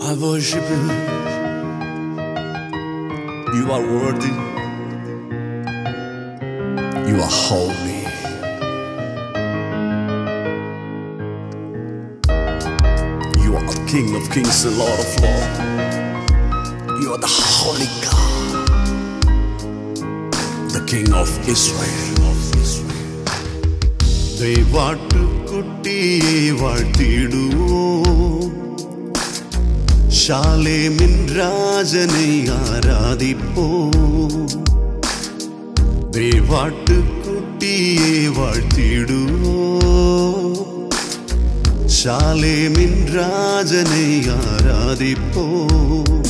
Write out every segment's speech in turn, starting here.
I worship you. You are worthy. You are holy. You are the King of Kings and Lord of Lords. You are the Holy God, the King of Israel. They want to ஷாலேமின் ராஜனை ஆராதிப்போம், தேவாட்டுக்குட்டியே வாழ்த்திடுவோம். ஷாலேமின் ராஜனை ஆராதிப்போம்.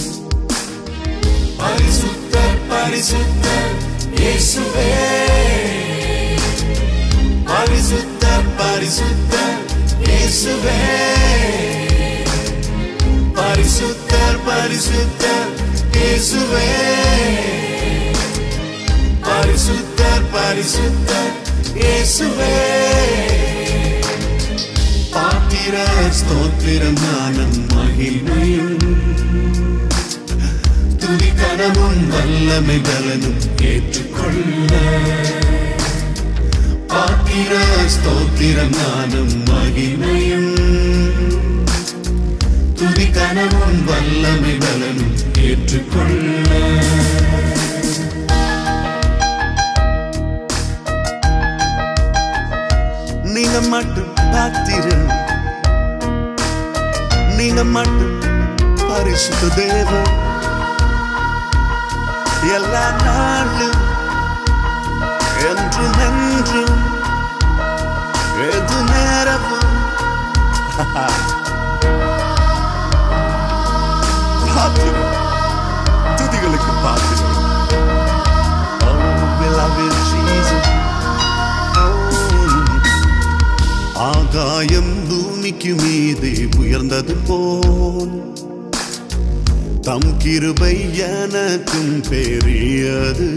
பரிசுத்தர் பரிசுத்தர் இயேசுவே, பரிசுத்தர் பரிசுத்தர் இயேசுவே, பரிசுத்தர் இயேசுவே, பரிசுத்தர் இயேசுவே. பாத்திர ஸ்தோத்திரம் நானும் மகிமையும் துதிக்கனமும் வல்லமை பலனும் ஏற்றுக்கொள்ள. பாத்திர ஸ்தோத்திரம் நானும் மகிமையும் துதிக்கனமும் வல்லமை பலனும் ஏற்றுக்கொள்ள. நீங்க மட்டும் பாத்திரம், நீங்க மட்டும் பரிசுத்த தேவன். எல்லா நாளும் என்றும் என்றும் எது நேரமும் பாத்திரம், துதிகளுக்கு பாத்திரம். ஆகாயம் பூமிக்கு மீது உயர்ந்தது போல் தம் கிருபை எனக்கும் பெரியது.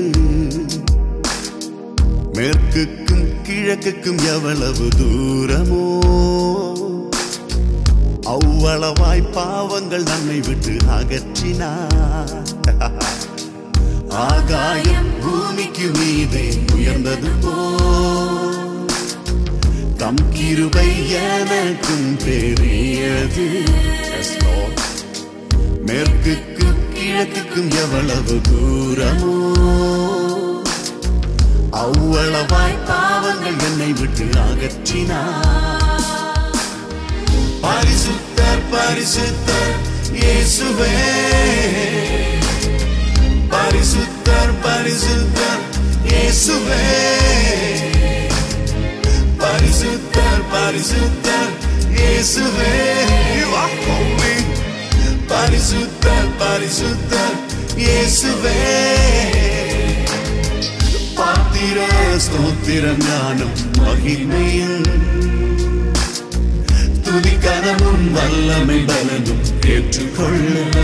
மேற்குக்கும் கிழக்குக்கும் எவ்வளவு தூரமோ அவ்வளவாய் பாவங்கள் நம்மை விட்டு அகற்றினார். ஆகாயம் பூமிக்கு மீது உயர்ந்தது போல் தம் கிருபை எனக்கும் பெரியது. மேற்குக்கும் கிழக்குக்கும் எவ்வளவு தூரமோ அவ்வளவாய் பாவங்கள் என்னை விட்டு அகற்றினார். பரிசுத்தர் பரிசுத்தர் இயேசுவே, பரிசுத்தர் பரிசுத்தர் இயேசுவே, பரிசுத்தர் இயேசுவே. பரிசுத்தர் பரிசுத்தர் இயேசுவே. பாத்திர ஸ்தோத்திரம் ஞானம் மகிமையும் துதிக்கனமும் வல்லமை பலனும் ஏற்றுக்கொள்ள.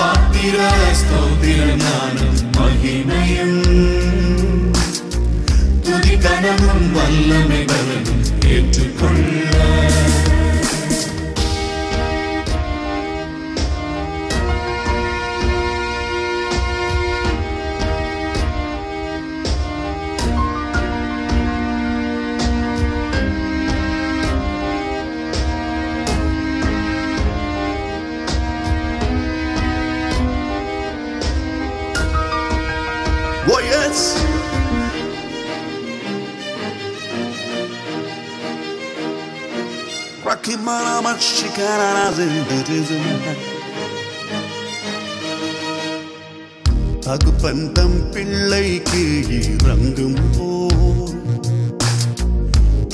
பாத்திர ஸ்தோத்திரம் ஞானம் மகிமையும் கனமும் வல்லமை பலனும் ஏற்றுக்கொள்ள. Oh yes! Rocky Mama Chicana's in the desert. Tagupandam Pillaiki Rangum Pole.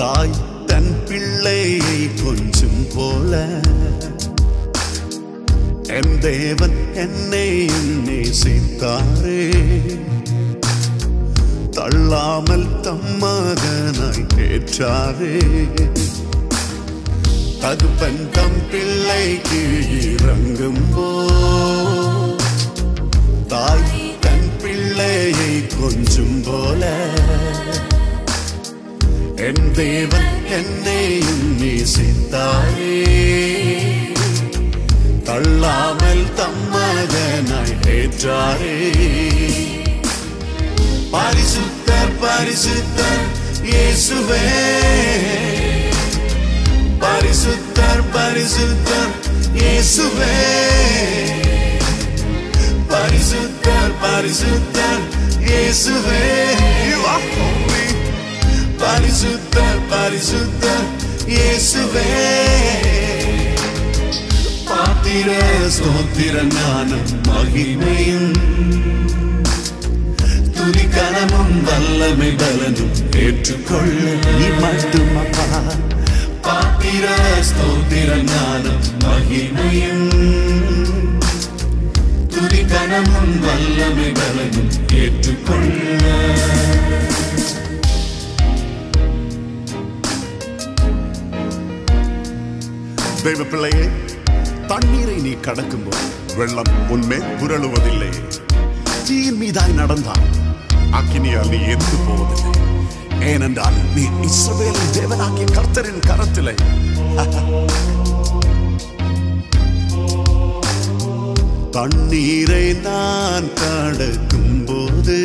Titan Pillay Kunjum Pole. And they have an name, they say, Tare. Talamal Tamaganai Tare. தகுப்பன் தம் பிள்ளைக்கு இறங்கும் போல் தாய் தன் பிள்ளையை கொஞ்சும் போல. என் தேவன் என்னையும் நேசித்தாரே. கொள்ளாமல் தம்மகனாய் ஏற்றாரே. பரிசுத்தர் பரிசுத்தர் இயேசுவே, பரிசுத்தர் பரிசுத்தர் இயேசுவே, பரிசுத்தர் பரிசுத்தர் இயேசுவே. You are holy, பரிசுத்தர் பரிசுத்தர் இயேசுவே. பாத்திர ஸ்தோத்திர ஞானம் மகிமையும் துதி கனமும் வல்லமை பலனும் ஏற்றுக்கொள்ள நீ மட்டுமப்பா. பாத்திர ஸ்தோத்திர ஞானம் மகிமையும் துதி கனமும் வல்லமை பலனும் ஏற்றுக்கொள்ள. தெய்வ பிள்ளையே, தண்ணீரை நீ கடக்கும் போது வெள்ளம் உன்மேல் புரளுவதில்லை. தீயின் மீதாய் நடந்தால் அக்கினியால் நீ எரிந்து போவதில்லை. ஏனென்றால் நீ இஸ்ரவேலின் தேவனாகிய கர்த்தரின் கரத்திலே. தண்ணீரை நான் கடக்கும் போது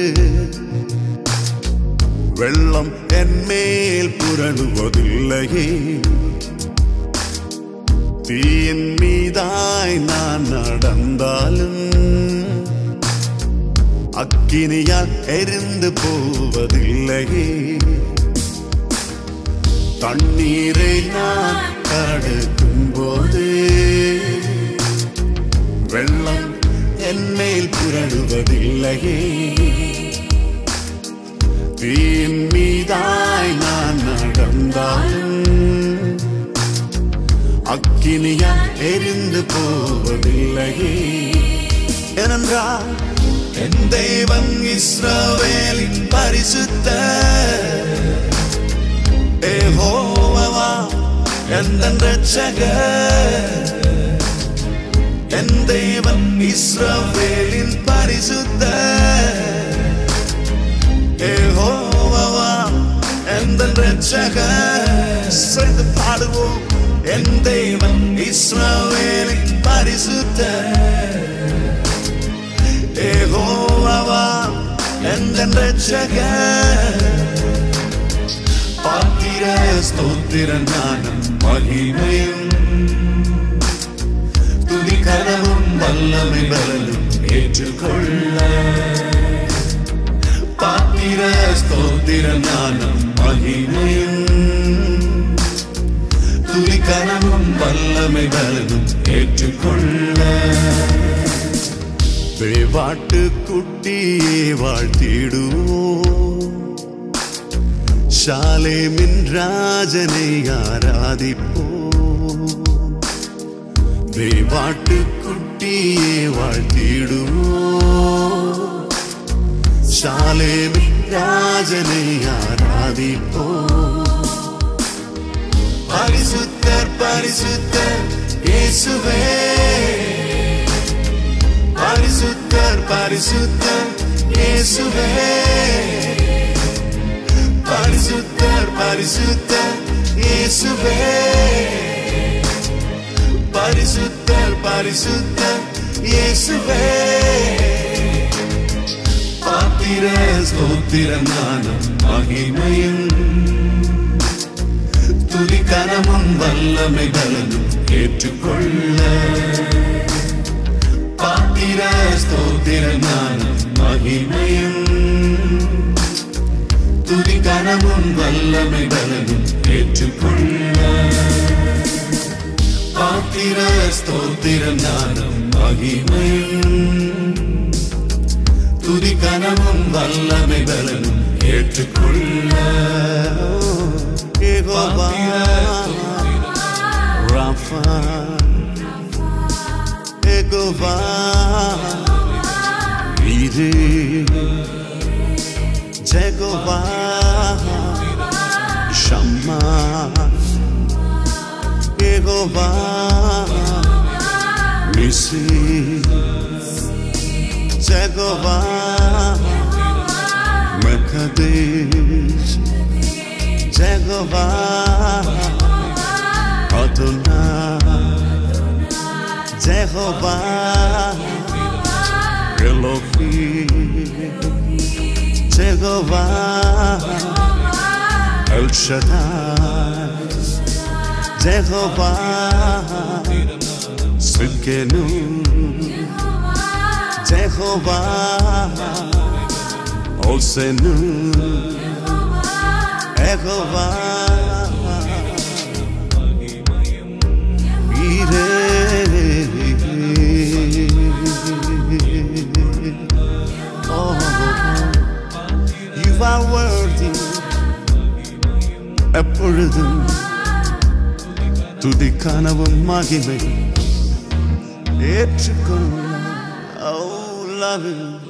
வெள்ளம் என்மேல் புரளுவதில்லையே. தீயின் மீதாய் நான் நடந்தாலும் அக்கினியால் எரிந்து போவதில்லையே. தண்ணீரை நான் கடக்கும் போது வெள்ளம் என்மேல் புரளுவதில்லையே. தீயின் மீதாய் நான் நடந்தாலும் அக்கினியா எரிந்து போவதில்லையே. ஏனென்றால் என் தேவன் இஸ்ரவேலின் பரிசுத்தர் யெகோவா, என் இரட்சகர். என் தேவன் இஸ்ரவேலின் பரிசுத்தர் யெகோவா, என் இரட்சகர். சேர்ந்து பாடுவோம். என் தேவன் இஸ்ரவேலின் பரிசுத்தர் யெகோவா, என் இரட்சகர். பாத்திர ஸ்தோத்திர ஞானம் மகிமையும் துதி கனமும் வல்லமை பலனும் ஏற்றுக்கொள்ள. பாத்திர ஸ்தோத்திர ஞானம் மகிமையும் துதி கனமும் வல்லமை பலனும் ஏற்றுக்கொள்ள. வேவாட்டு குட்டியே வாழ்த்திடுவோம், சாலேமின் ராஜனை ஆராதிப்போம். வேவாட்டு குட்டியே வாழ்த்திடுவோம், சாலேமின் ராஜனை ஆராதிப்போம். பரிசுத்தர் பரிசுத்தர் இயேசுவே, பரிசுத்தர் பரிசுத்தர் இயேசுவே, பரிசுத்தர் பரிசுத்தர் இயேசுவே, பரிசுத்தர் பரிசுத்தர் இயேசுவே. பாத்திர ஸ்தோத்திர ஞானம் மகிமையும் துதி கனமும் வல்லமை பலனும் ஏற்றுக்கொள்ள. பாத்திர ஸ்தோத்திர ஞானம் மகிமையும் துதி கனமும் வல்லமை பலனும் ஏற்றுக்கொள்ள. பாத்திர ஸ்தோத்திர ஞானம் மகிமையும் துதி கனமும் வல்லமை பலனும் ஏற்றுக்கொள்ள. Jehovah Rapha, Jehovah Yireh, Jehovah Shama, Jehovah Nissi, Jehovah Mekadesh, Jehovah Adonai, Jehovah, Elohim, Jehovah, El Shaddai, Jehovah, Sidkenu, Jehovah, Osenu, Jehovah. You are worthy, a burden to the kind of magime. It's oh, loving.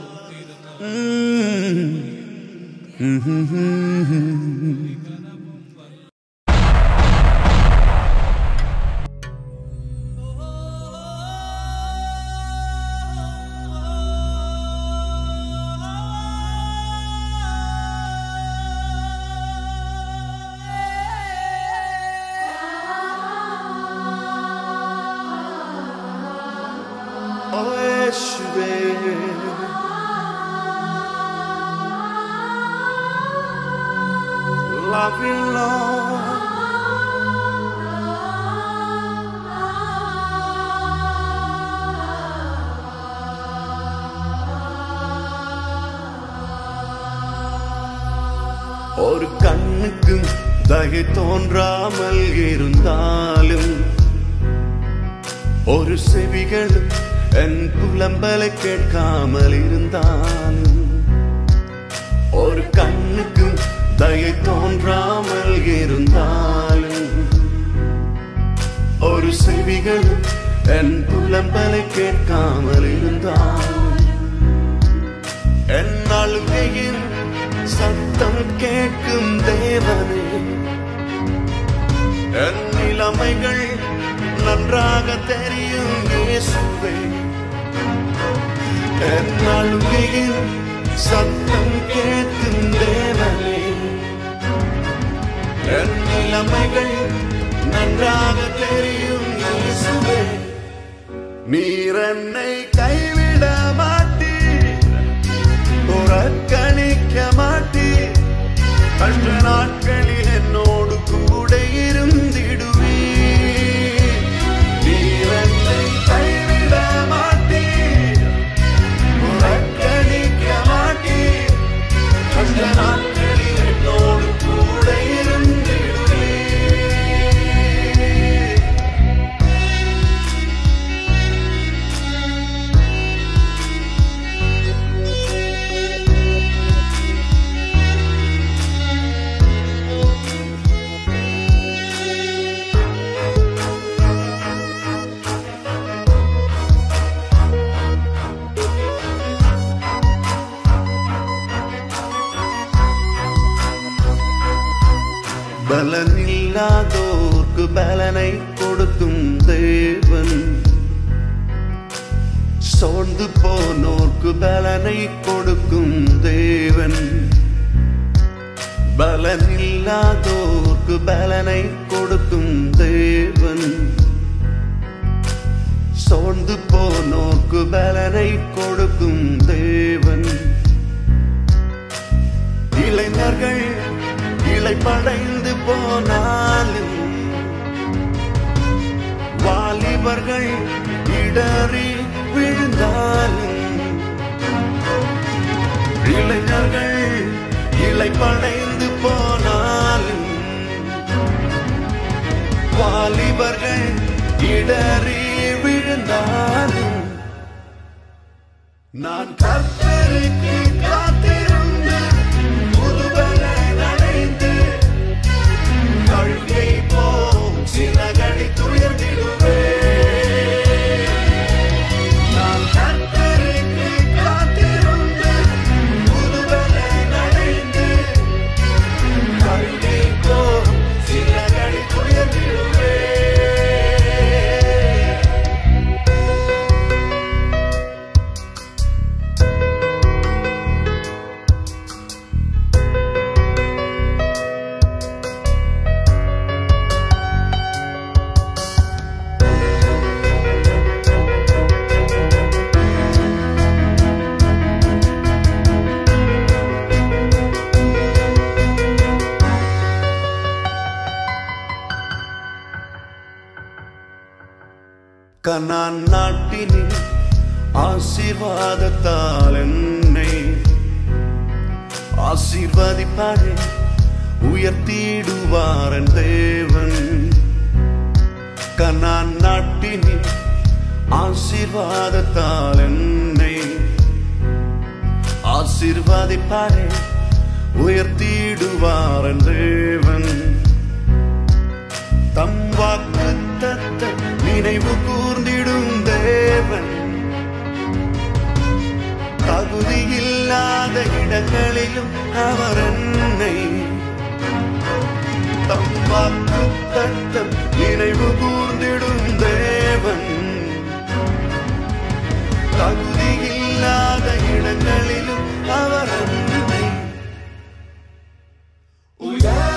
Loving Lord, ஒரு கண்ணுக்கும் தயை தோன்றாமல் இருந்தாலும் ஒரு செவிகளும் என் புலம்பலை கேட்காமல் இருந்தாலும் ஒரு கண்ணுக்கும் தயை தோன்றாமல் இருந்தாலும் ஒரு செவிகளும் என் புலம்பலை கேட்காமல் இருந்தாலும் என் அழுகையின் சத்தம் கேட்கும் தேவனே, என் நிலைமைகள் நன்றாக தெரியும் இயேசுவே, என் அழுகையின் சத்தம் கேட்கும் தேவனே, என் நிலைமைகள் நன்றாக தெரியும் இயேசுவே. நீர் என்னை கைவிட மாட்டீர், புறக்கணிக்க மாட்டீர், கஷ்ட நாட்களில் என்னோடு கூட இருந்திடுவீர். நீர் என்னை கைவிட மாட்டீர், புறக்கணிக்க மாட்டீர், கஷ்ட நாட்களில் என்னோடு கூட பலனில்லாதோர்க்கு பலனை கொடுக்கும் தேவன், சோர்ந்து போனோர்க்கு பலனை கொடுக்கும் தேவன், பலனில்லாதோர்க்கு பலனை கொடுக்கும் தேவன், சோர்ந்து போனோர்க்கு பலனை கொடுக்கும் தேவன், இளைஞர்கள் படைந்து போனாலும் வாலிபர்கள் இடறி விழுந்தாலும் இளைஞர்கள் இளைப்படைந்து போனாலும் வாலிபர்கள் இடறி விழுந்தாலும் நான் கர்த்தருக்கு காத்திருந்து புதுவனை அடைந்து கழுகை போம் சிலகடி துயர்ந்திடுவே. நான் கர்த்தருக்கு காத்திருந்து புதுவனை அடைந்து கழுகை போம் சிலகடி துயர்ந்திடுவே. கனான் நாட்டினே ஆசீர்வாதத்தால் என்னை ஆசீர்வதிப்பாரே, உயர்த்திடுவாரன் தேவன். கனான் நாட்டினே ஆசீர்வாதத்தால் என்னை ஆசீர்வதிப்பாரே, உயர்த்திடுவாரன் தேவன். தம் வாக்கு தத்த நினைவு கூர்ந்திடும் தேவன், தகுதி இல்லாத இடங்களிலும் அவர் என்னை, தம் வாக்கு தத்த நினைவு கூர்ந்திடும் தேவன், தகுதி இல்லாத இடங்களிலும் அவர் என்னை உயர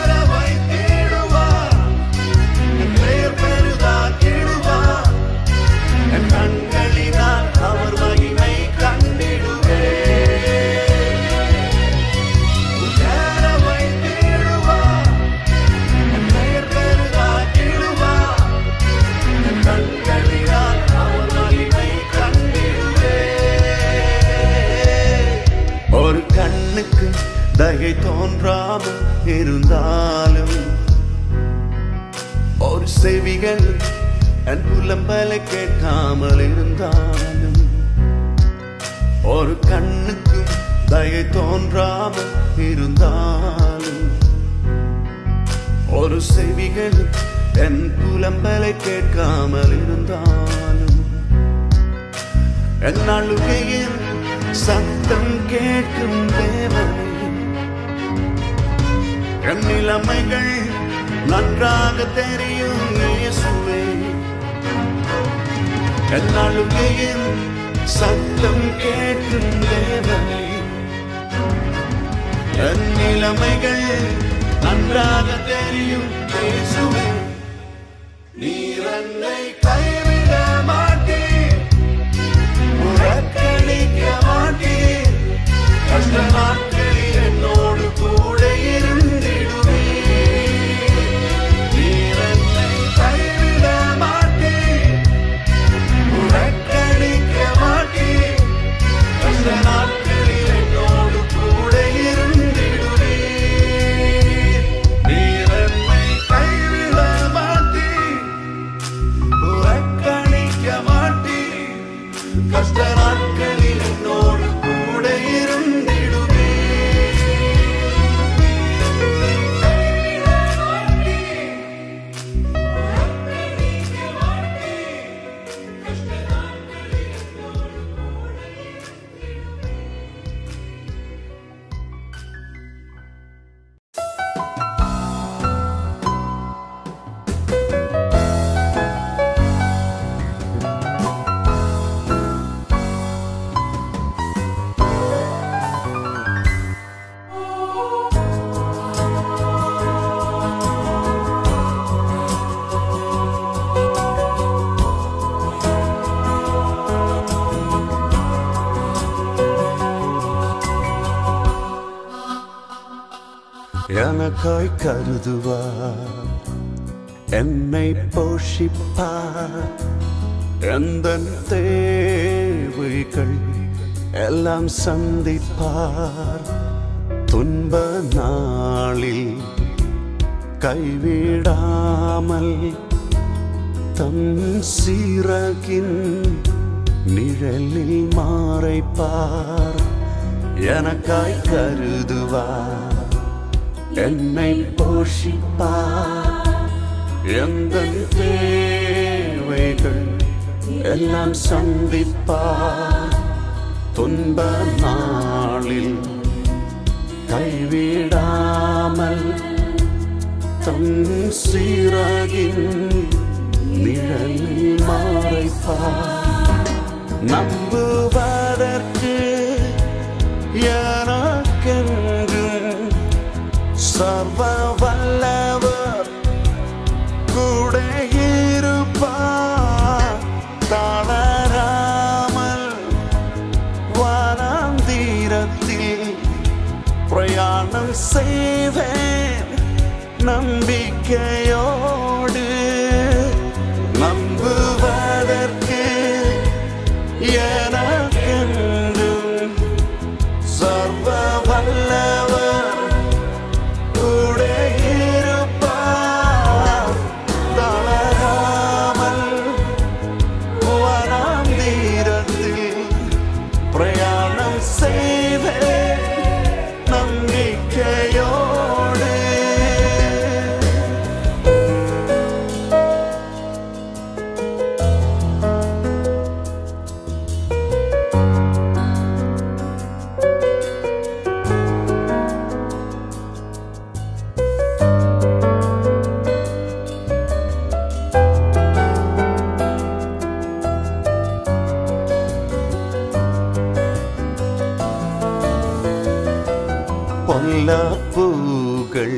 தகை தோன்றாமல் இருந்தாலும் ஒரு செவிகள் என் புலம்பலை கேட்காமல் இருந்தாலும், ஒரு கண்ணுக்கும் தகை தோன்றாமல் இருந்தாலும், ஒரு செவிகள் என் புலம்பலை கேட்காமல் இருந்தாலும், என் அழுகையின் சத்தம் கேட்கும் தேவனே, என் நிலைமைகள் நன்றாக தெரியும் இயேசுவே. என் அழுகையின் சத்தம் கேட்கும் தேவனே, என் நிலைமைகள் நன்றாக தெரியும் இயேசுவே. நீர் என்னை கைவிட மாட்டீர், உறக்களிக்க மாட்டீர், கஷ்ட நாட்களில் என்னோடு கூட இருந்திடுவே. நீர் என்னை கைவிட மாட்டீர், உறக்களிக்க மாட்டீர், கஷ்ட நாட்களில் என்னோடு கூட இருந்திடுவே. நீர் என்னை கைவிட மாட்டீர், உறக்களிக்க மாட்டீர், கஷ்ட நாட்களில் என்னோடு கூட இருந்திடுவே. எனக்காய் கருதுவார், என்னை போஷிப்பார், எந்த தேவைகள் எல்லாம் சந்திப்பார். துன்ப நாளில் கைவிடாமல் தம் சீரகின் நிழலில் மறைப்பார். எனக்காய் கருதுவார், என்னை போஷிப்பார், எந்த தேவைகள் எல்லாம் சந்திப்பார். துன்ப நாளில் கைவிடாமல் தம் சீரகின் நிழலில் மறைப்பார். நம்புவதற்கு சர்வ வல்லவர் கூட இருப்பார். தளராமல் வாராந்திரத்தில் பிரயாணம் செய்வேன் நம்பிக்கையோடு. நம்புவதற்கு നല്ല പൂകൾ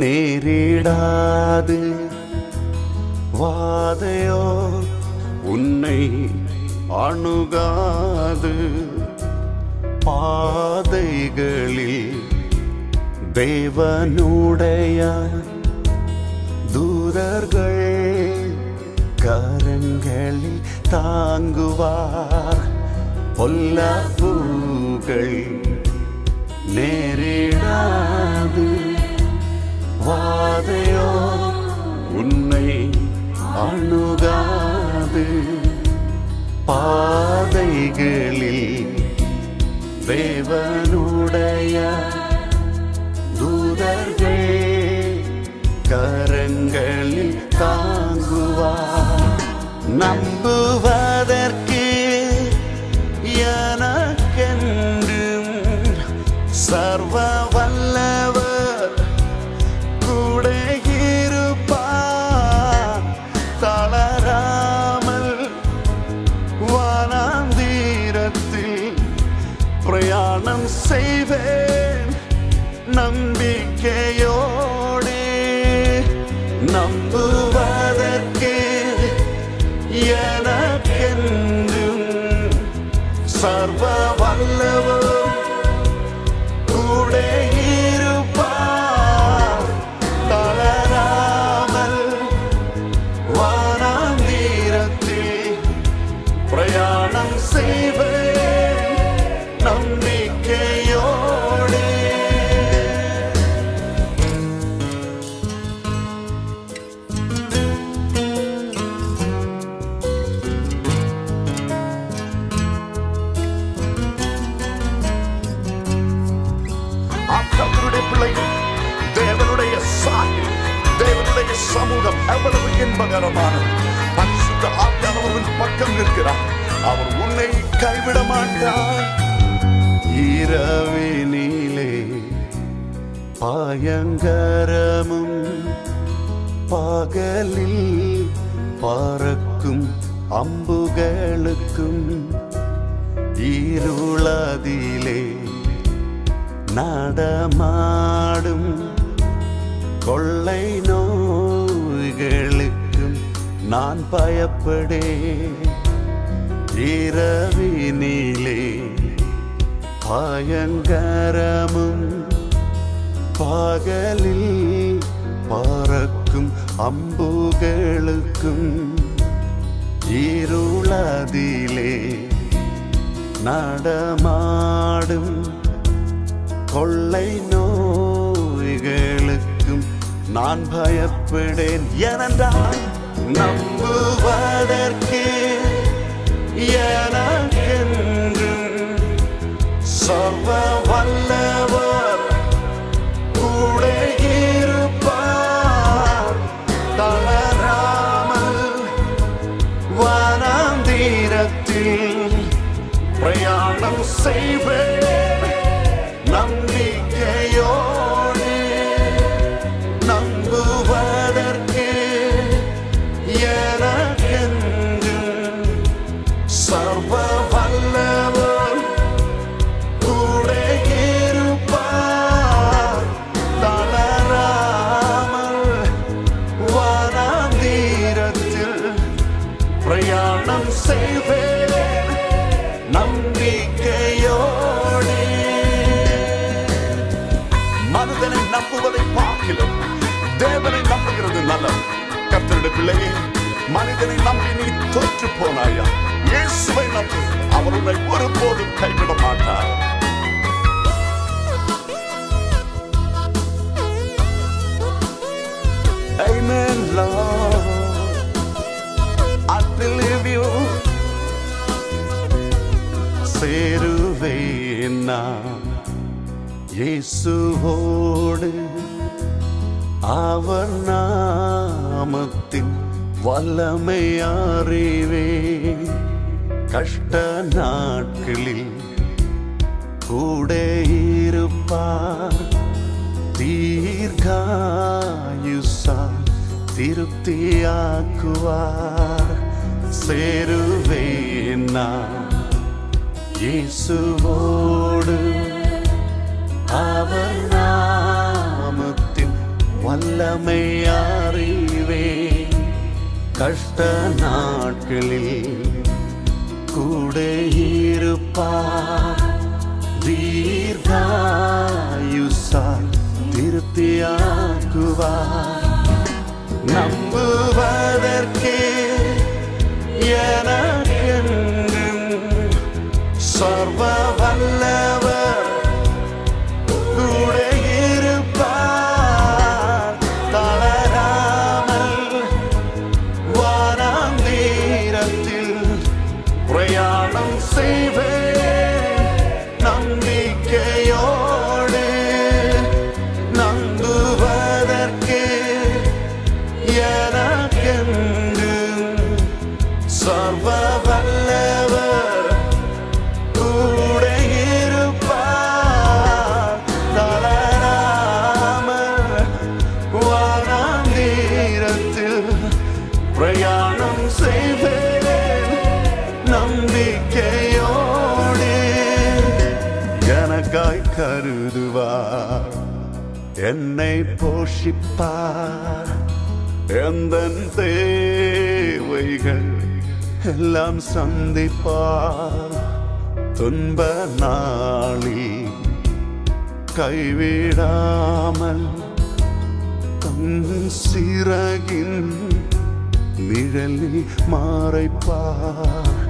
നേരിടാതെ വാതയോ உன்னை அணுகாது பாதைகளில் தேவனுடைய தூதர்கள் கரங்களில் தாங்குவார் பொல்லாப்புகள் நேரிடாது வாதையோ உன்னை அணுகாது பாதைகளில் தேவனுடைய தூதர்கள் கரங்களில் தாங்குவார் நம்புவதற்கு எனக்கென்றும் சர்வ வல்லவர் கூட இருப்பார் தளராமல் வானாந்திரத்தில் பிரயாணம் செய்வேன் நம்பிக்கையோடு நம்புவதற்கு எனக்கென்றும் சர்வ வல்லவர் கூட இருப்பார் தளராமல் வானாந்திரத்தில் பிரயாணம் செய்வேன் நம்பிக்கையோடு தேவனுடைய சாயல் தேவனுடைய சமூகம் எவ்வளவு இன்பகரமானது பரிசுத்த ஆவியானவர் உன் பக்கம் இருக்கிறார் அவர் உன்னை கைவிட மாட்டார் இரவினிலே பயங்கரமும் பகலில் பறக்கும் அம்புகளுக்கும் இருளதிலே நடமாடும் கொள்ளை நோய்களுக்கும் நான் பயப்படேன் இரவினிலே பயங்கரமும் பகலில் பறக்கும் அம்புகளுக்கும் இருளதிலே நடமாடும் கொள்ளை நோய்களுக்கும் நான் பயப்படேன் ஏனென்றால் நம்புவதற்கு எனக்கென்றும் சர்வ வல்லவர் கூட இருப்பார் தளராமல் வானாந்திரத்தில் பிரயாணம் செய்வேன் நம்பிக்கையோடு நம்புவதற்கு எனக்கென்றும் சர்வ வல்லவர் கூட இருப்பார் தளராமல் வானாந்திரத்தில் பிரயாணம் செய்வேன் நம்பிக்கையோடு மனிதனை நம்புவதை பார்க்கிலும் தேவனை நம்புகிறது நல்லது கர்த்தருடைய பிள்ளையே மனிதனை நம்பி நீ தோற்று போனாயா இயேசுவை நம்பு அவர் உன்னை ஒருபோதும் கைவிட மாட்டார் Amen Lord I believe you சேருவேன் நான் இயேசுவோடு அவர் நாமத்தின் வல்லமை அறிவேன் கஷ்ட நாட்களில் கூட இருப்பார் தீர்காயுசால் திருப்தியாக்குவார் சேருவேன் நான் இயேசுவோடு நாமத்தின் வல்லமை அறிவேன். கஷ்ட நாட்களில் கூட இருப்பார், தீர்காயுசால் திருப்தியாக்குவார். நம்புவதற்கே சர்வ வல்லவர் கூட இருப்பார். தளராமல் வாராந்தீரத்தில் பிரயாணம் செய்வே நம்பிக்கையோடு. நம்புவதற்கே எனக்கென்று சர்வ வல்லவர் கூட இருப்பார். தளராமல் வாராந்தீரத்தில் பிரயாணம் செய்வே நம்பிக்கையோடு. எனக்காய் கருதுவார், என்னை போஷிப்பார், எந்தன் தேவைகள் எல்லாம் சந்திப்பார். துன்ப நாளில் கைவிடாமல் தன் சிறகின் நிழலில் மறைப்பார்.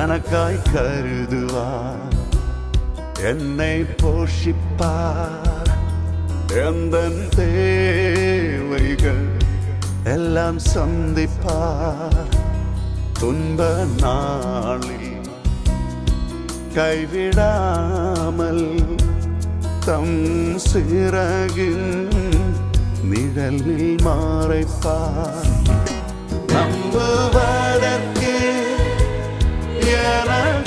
எனக்காய் கருதுவார், என்னை போஷிப்பார், எந்தன் தேவைகள் எல்லாம் சந்திப்பார். துன்ப நாளில் கைவிடாமல் தம் சிறகின் நிழலில் மறைப்பார். நம்புவதற்கு என